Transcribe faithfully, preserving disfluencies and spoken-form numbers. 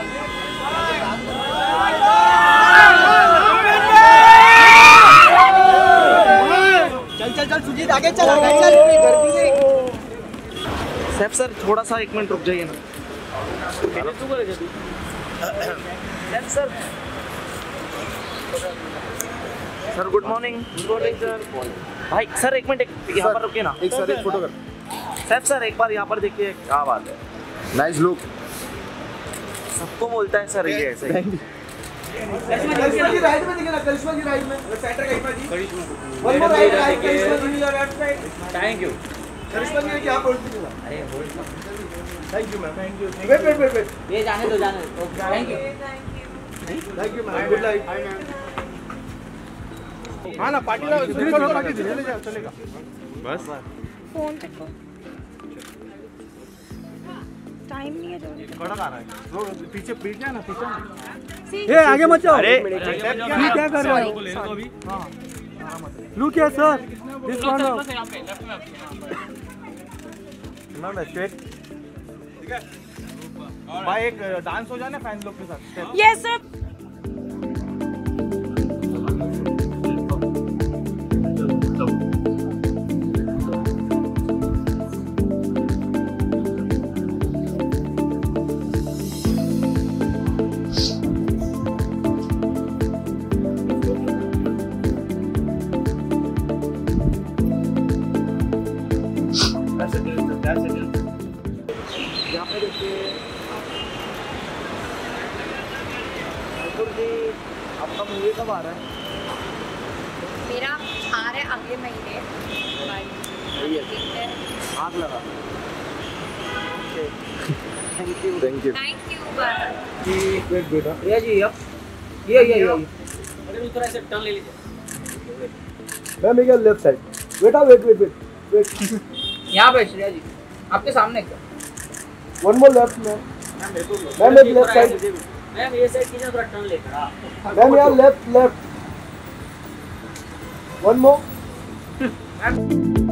चल चल चल सुजीत आगे चल आगे चल सैफ सर थोड़ा सा एक मिनट रुक जाइए ना sir. Sir good morning. Good morning sir. भाई सर एक मिनट यहाँ पर रुकिए ना। एक सर एक फोटो कर। सैफ सर एक बार यहाँ पर देखिए क्या बात है। Nice look. सबको बोलता है सर ये ऐसे। करिश्मा जी राइट में देखिए ना। करिश्मा जी राइट में। Centre Karishma ji. Karishma. One more right right Karishma ji your left side. Thank you. Karishma ji क्या बोलती है? अरे बोल ना। Thank you ma'am. Thank you. Wait wait wait wait. ये जाने दो जाने दो। Thank you. Thank you ma'am. Good life. Hi ma'am. हाँ ना पार्टी पार्टी चलेगा चलेगा बस फोन देखो टाइम नहीं है थोड़ा आ रहा है पीछे पीट जाए ना पीछे ए आगे मत जाओ। अरे क्या कर रहे हो अभी? लुक है सर दिस वन बस यहां पे लेफ्ट में आपके नाम है चेक ठीक है भाई एक डांस हो जाए ना फैन लोग के साथ। यस सर आपका मूवी कब आ रहा है? मेरा आ रहा है अगले महीने। आग लगा। Thank you thank you thank you bye बेटा। ये जी अब ये ये ये अरे उधर ऐसे टर्न ले लीजिए मैं ले गया लेफ्ट साइड। बेटा वेट वेट वेट वेट यहाँ पे श्रेया जी आपके सामने क्या वन मोर लेफ्ट में ma'am left left side ma'am ये साइड कीजिए थोड़ा टर्न लेकर मैम यार लेफ्ट लेफ्ट वन मोर।